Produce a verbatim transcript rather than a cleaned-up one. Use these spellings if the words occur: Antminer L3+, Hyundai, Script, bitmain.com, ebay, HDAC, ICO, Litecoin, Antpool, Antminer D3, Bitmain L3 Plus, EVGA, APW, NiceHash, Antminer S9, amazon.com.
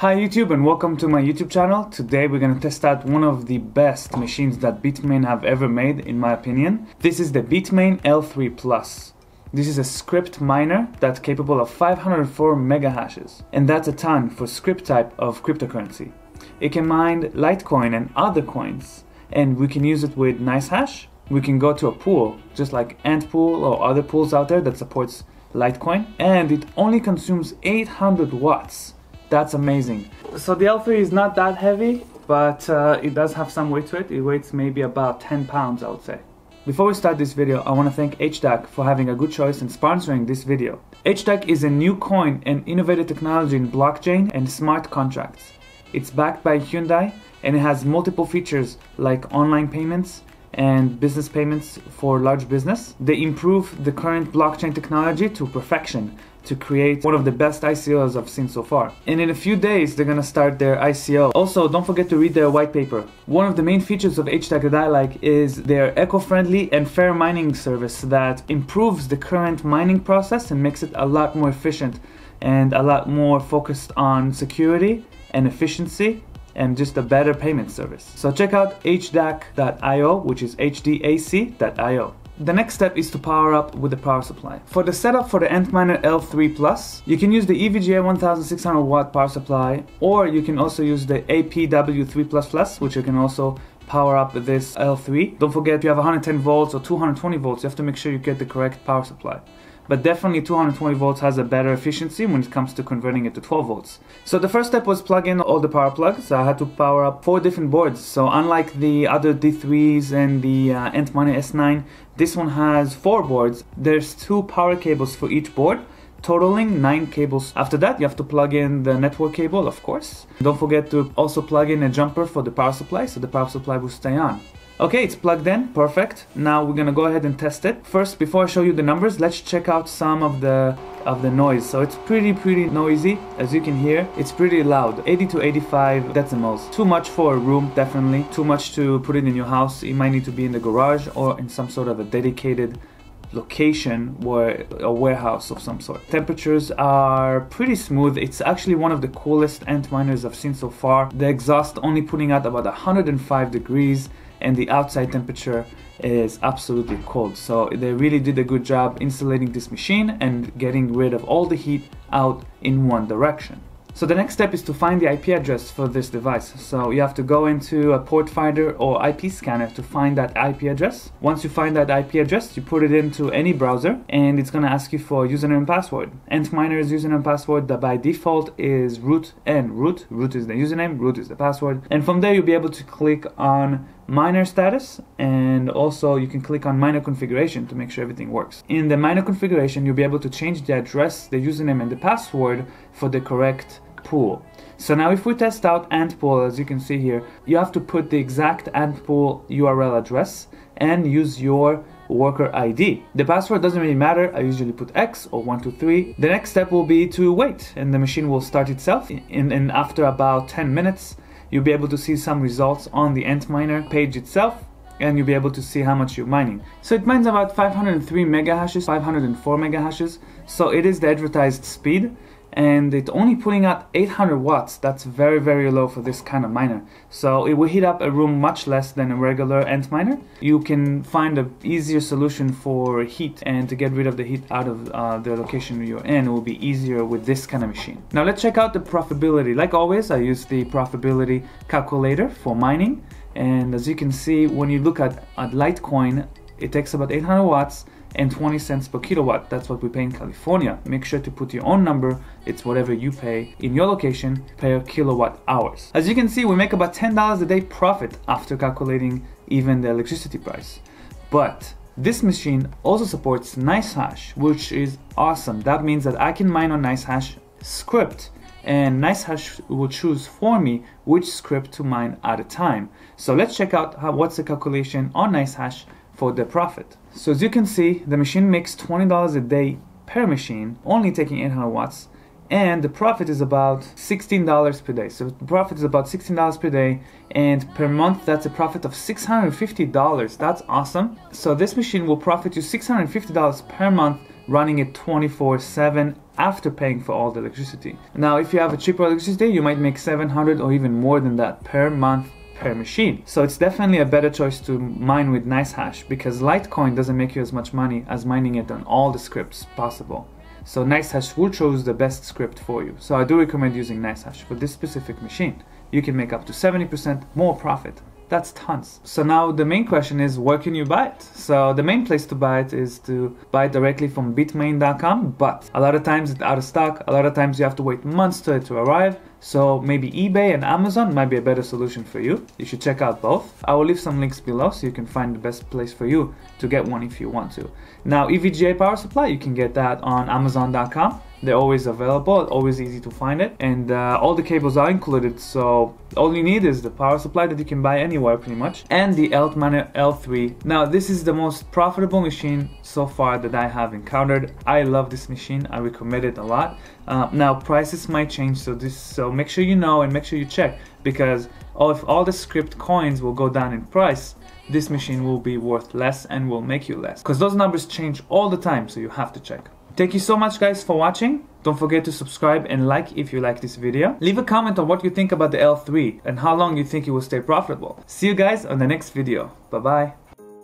Hi YouTube and welcome to my YouTube channel. Today we're going to test out one of the best machines that Bitmain have ever made, in my opinion. This is the Bitmain L three plus. This is a Script miner that's capable of five hundred four megahashes, and that's a ton for Script type of cryptocurrency. It can mine Litecoin and other coins, and we can use it with NiceHash. We can go to a pool, just like Antpool or other pools out there that supports Litecoin, and it only consumes eight hundred watts. That's amazing. So the L three is not that heavy, but uh, it does have some weight to it. It weighs maybe about ten pounds, I would say. Before we start this video, I want to thank H D A C for having a good choice and sponsoring this video. H D A C is a new coin and innovative technology in blockchain and smart contracts. It's backed by Hyundai and it has multiple features like online payments and business payments for large business. They improve the current blockchain technology to perfection to create one of the best I C Os I've seen so far. And in a few days, they're gonna start their I C O. Also, don't forget to read their white paper. One of the main features of H D A C that I like is their eco-friendly and fair mining service that improves the current mining process and makes it a lot more efficient and a lot more focused on security and efficiency and just a better payment service. So check out h dac dot i o, which is h dac dot i o. The next step is to power up with the power supply. For the setup for the Antminer L three plus, you can use the E V G A one thousand six hundred watt power supply, or you can also use the A P W three plus plus, which you can also power up this L three. Don't forget, if you have one hundred ten volts or two hundred twenty volts, you have to make sure you get the correct power supply. But definitely two hundred twenty volts has a better efficiency when it comes to converting it to twelve volts. So the first step was plug in all the power plugs. I had to power up four different boards. So unlike the other D threes and the uh, Antminer S nine, this one has four boards. There's two power cables for each board, totaling nine cables. After that, you have to plug in the network cable, of course. Don't forget to also plug in a jumper for the power supply, so the power supply will stay on. Okay, it's plugged in, perfect. Now we're gonna go ahead and test it. First, before I show you the numbers, let's check out some of the of the noise. So it's pretty, pretty noisy. As you can hear, it's pretty loud, eighty to eighty-five decibels. Too much for a room, definitely. Too much to put it in your house. It might need to be in the garage or in some sort of a dedicated location or a warehouse of some sort. Temperatures are pretty smooth. It's actually one of the coolest Antminers I've seen so far. The exhaust only putting out about one hundred five degrees, and the outside temperature is absolutely cold. So they really did a good job insulating this machine and getting rid of all the heat out in one direction. So the next step is to find the I P address for this device. So you have to go into a port finder or I P scanner to find that I P address. Once you find that I P address, you put it into any browser and it's gonna ask you for username and password. Antminer's username and password that by default is root and root. Root is the username, root is the password. And from there you'll be able to click on miner status, and also you can click on miner configuration to make sure everything works. In the miner configuration, you'll be able to change the address, the username and the password for the correct pool. So now if we test out Antpool, as you can see here, you have to put the exact Antpool U R L address and use your worker I D. The password doesn't really matter. I usually put X or one two three. The next step will be to wait, and the machine will start itself, and, and after about ten minutes you'll be able to see some results on the Antminer page itself, and you'll be able to see how much you're mining. So it mines about five hundred three megahashes, five hundred four megahashes, so it is the advertised speed, and it's only putting out eight hundred watts. That's very, very low for this kind of miner. So it will heat up a room much less than a regular Antminer. You can find an easier solution for heat and to get rid of the heat out of uh, the location you're in. It will be easier with this kind of machine. Now let's check out the profitability. Like always, I use the profitability calculator for mining. And as you can see, when you look at, at Litecoin, it takes about eight hundred watts and twenty cents per kilowatt. That's what we pay in California. Make sure to put your own number. It's whatever you pay in your location per kilowatt hours. As you can see, we make about ten dollars a day profit after calculating even the electricity price. But this machine also supports NiceHash, which is awesome. That means that I can mine on NiceHash Script, and NiceHash will choose for me which script to mine at a time. So let's check out how, what's the calculation on NiceHash for the profit. So as you can see, the machine makes twenty dollars a day per machine, only taking eight hundred watts, and the profit is about sixteen dollars per day. So the profit is about sixteen dollars per day, and per month that's a profit of six hundred fifty dollars. That's awesome. So this machine will profit you six hundred fifty dollars per month running it twenty-four seven after paying for all the electricity. Now, if you have a cheaper electricity, you might make seven hundred or even more than that per month per machine. So it's definitely a better choice to mine with NiceHash, because Litecoin doesn't make you as much money as mining it on all the scripts possible. So NiceHash will choose the best script for you. So I do recommend using NiceHash for this specific machine. You can make up to seventy percent more profit. That's tons. So now the main question is, where can you buy it? So the main place to buy it is to buy it directly from bitmain dot com, but a lot of times it's out of stock. A lot of times you have to wait months to it to arrive. So maybe eBay and Amazon might be a better solution for you. You should check out both. I will leave some links below so you can find the best place for you to get one if you want to. Now, E V G A power supply, you can get that on amazon dot com. They're always available, always easy to find it, and uh, all the cables are included, so all you need is the power supply that you can buy anywhere pretty much, and the Antminer L three. Now, this is the most profitable machine so far that I have encountered. I love this machine, I recommend it a lot. Uh, now, prices might change, so this so make sure you know and make sure you check, because oh, if all the script coins will go down in price, this machine will be worth less and will make you less, because those numbers change all the time, so you have to check. Thank you so much, guys, for watching. Don't forget to subscribe and like if you like this video. Leave a comment on what you think about the L three and how long you think it will stay profitable. See you guys on the next video. Bye-bye.